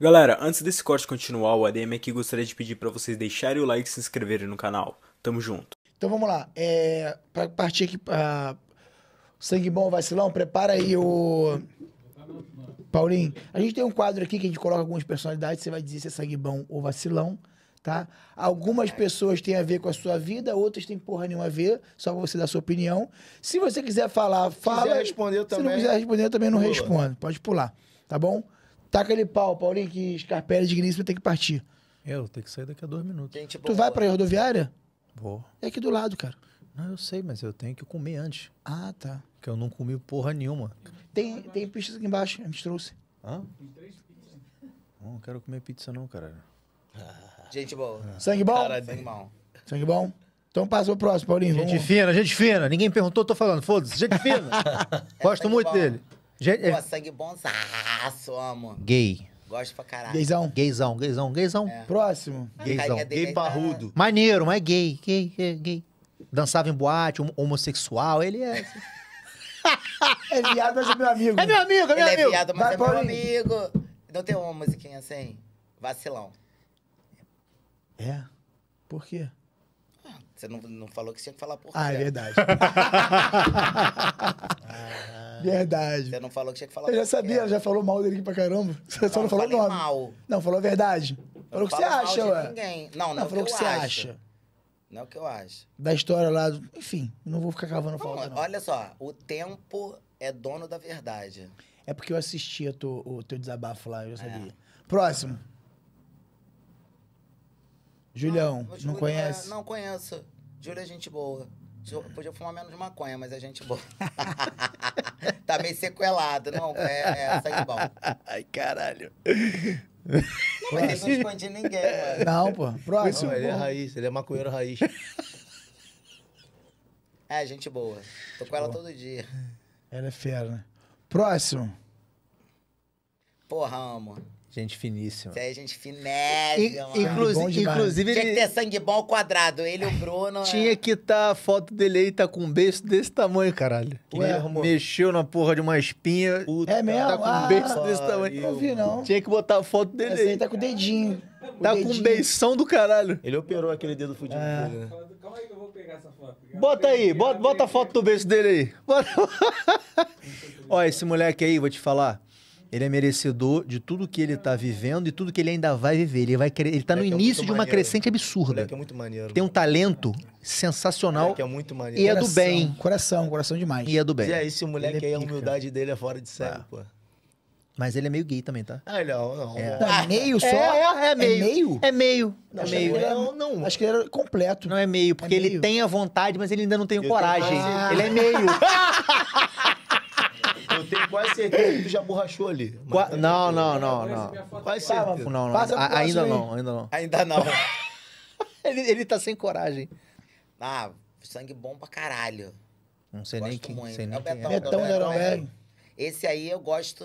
Galera, antes desse corte continuar, o ADM aqui gostaria de pedir para vocês deixarem o like e se inscreverem no canal. Tamo junto. Então vamos lá. Para partir aqui, sangue bom, vacilão, prepara aí o... Paulinho, a gente tem um quadro aqui que a gente coloca algumas personalidades, você vai dizer se é sangue bom ou vacilão, tá? Algumas pessoas têm a ver com a sua vida, outras têm porra nenhuma a ver, só pra você dar a sua opinião. Se você quiser falar, fala. Se quiser responder também. Se não quiser responder, eu também não respondo. Pode pular, tá bom? Taca ele pau, Paulinho, que Scarpelli digníssimo tem que partir. Eu tenho que sair daqui a 2 minutos. Gente, tu vai pra rodoviária? Vou. É aqui do lado, cara. Não, eu sei, mas eu tenho que comer antes. Ah, tá. Porque eu não comi porra nenhuma. Tem pizza aqui embaixo, a gente trouxe. Hã? Tem 3 pizzas. Não quero comer pizza não, caralho. Gente boa. Sangue bom? Cara, sangue bom. Sangue bom? Então passa pro próximo, Paulinho. Gente fina, gente fina. Ninguém perguntou, tô falando. Foda-se, gente fina. Gosto muito dele. Pô, sangue bonzaço, amor. Gay. Gosto pra caralho. Gaysão. Gaysão, gaysão, gaysão. É. Próximo. Gaysão. Gay parrudo. Maneiro, mas gay. Gay, gay, gay. Dançava em boate, homossexual. Ele é... É viado, mas é meu amigo. É meu amigo, é meu amigo. É viado, mas é meu amigo. Não tem uma musiquinha assim? Vacilão. É? Por quê? Você não falou que tinha que falar por quê. Ah, é verdade. Verdade. Você não falou que tinha que falar. Eu já sabia, ela já falou mal dele pra caramba. Você só não falou nome. Mal. Não, falou a verdade. Falou o que você acha, ué. Não, falou o que você acha. Não é o que eu acho. Da história lá, enfim, não vou ficar cavando falta, não. Olha só, o tempo é dono da verdade. É porque eu assisti o teu desabafo lá, eu sabia. Próximo. Julião, não conhece? Não conheço. Júlio é gente boa. Podia fumar menos maconha, mas é gente boa. Tá meio sequelado, não? É sangue bom. Ai, caralho. Não, mas eu não escondi ninguém, mano. Não, pô. Próximo. Não, ele é raiz, ele é maconheiro raiz. É, gente boa. Tô com ela todo dia. Ela é fera, né? Próximo. Porra, amor. Gente finíssima. Isso aí é gente finésima. Inclusive, tinha que ter sangue bom ao quadrado. Ele e o Bruno... Tinha que tá a foto dele aí, tá com um beiço desse tamanho, caralho. Ué, mexeu na porra de uma espinha. Puta, é mesmo? Tá com um beiço desse tamanho. Não vi, não. Tinha que botar a foto dele aí. Esse aí tá com o dedinho. Tá com um beição do caralho. Ele operou aquele dedo fudido dele, né? Calma aí que eu vou pegar essa foto. Bota aí, bota a foto do beiço dele aí. Bota... Ó, esse moleque aí, vou te falar... Ele é merecedor de tudo que ele tá vivendo e tudo que ele ainda vai viver. Ele tá no início de uma crescente absurda. É muito maneiro. Tem um talento sensacional. É muito maneiro. E é do bem. Coração, coração demais. E é do bem. E aí, esse moleque aí, a humildade dele é fora de sério, pô. Mas ele é meio gay também, tá? Ah, não. É meio só? É meio. É meio? É meio. É meio. Não, acho que ele era completo. Não é meio, porque ele tem a vontade, mas ele ainda não tem coragem. Ele é meio. Eu tenho quase certeza que tu já borrachou ali. Não. Quase certeza. Ainda não. Ele tá sem coragem. Ah, sangue bom pra caralho. Não sei nem quem. É o Betão velho. Esse aí eu gosto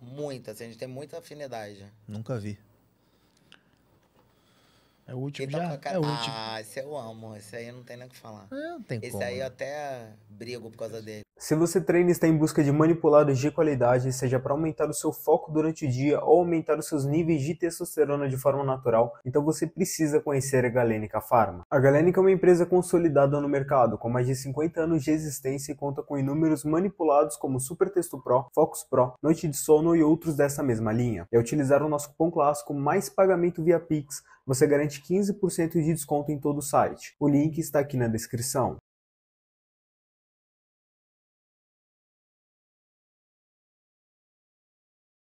muito, assim, a gente tem muita afinidade. Nunca vi. É o último já? É o último. Ah, esse eu amo. Esse aí não tem nem o que falar. Não tem como. Esse aí eu até brigo por causa dele. Se você treina e está em busca de manipulados de qualidade, seja para aumentar o seu foco durante o dia ou aumentar os seus níveis de testosterona de forma natural, então você precisa conhecer a Galênica Farma. A Galênica é uma empresa consolidada no mercado, com mais de 50 anos de existência e conta com inúmeros manipulados como Super Testo Pro, Focus Pro, Noite de Sono e outros dessa mesma linha. E ao utilizar o nosso cupom clássico mais pagamento via Pix, você garante 15% de desconto em todo o site. O link está aqui na descrição.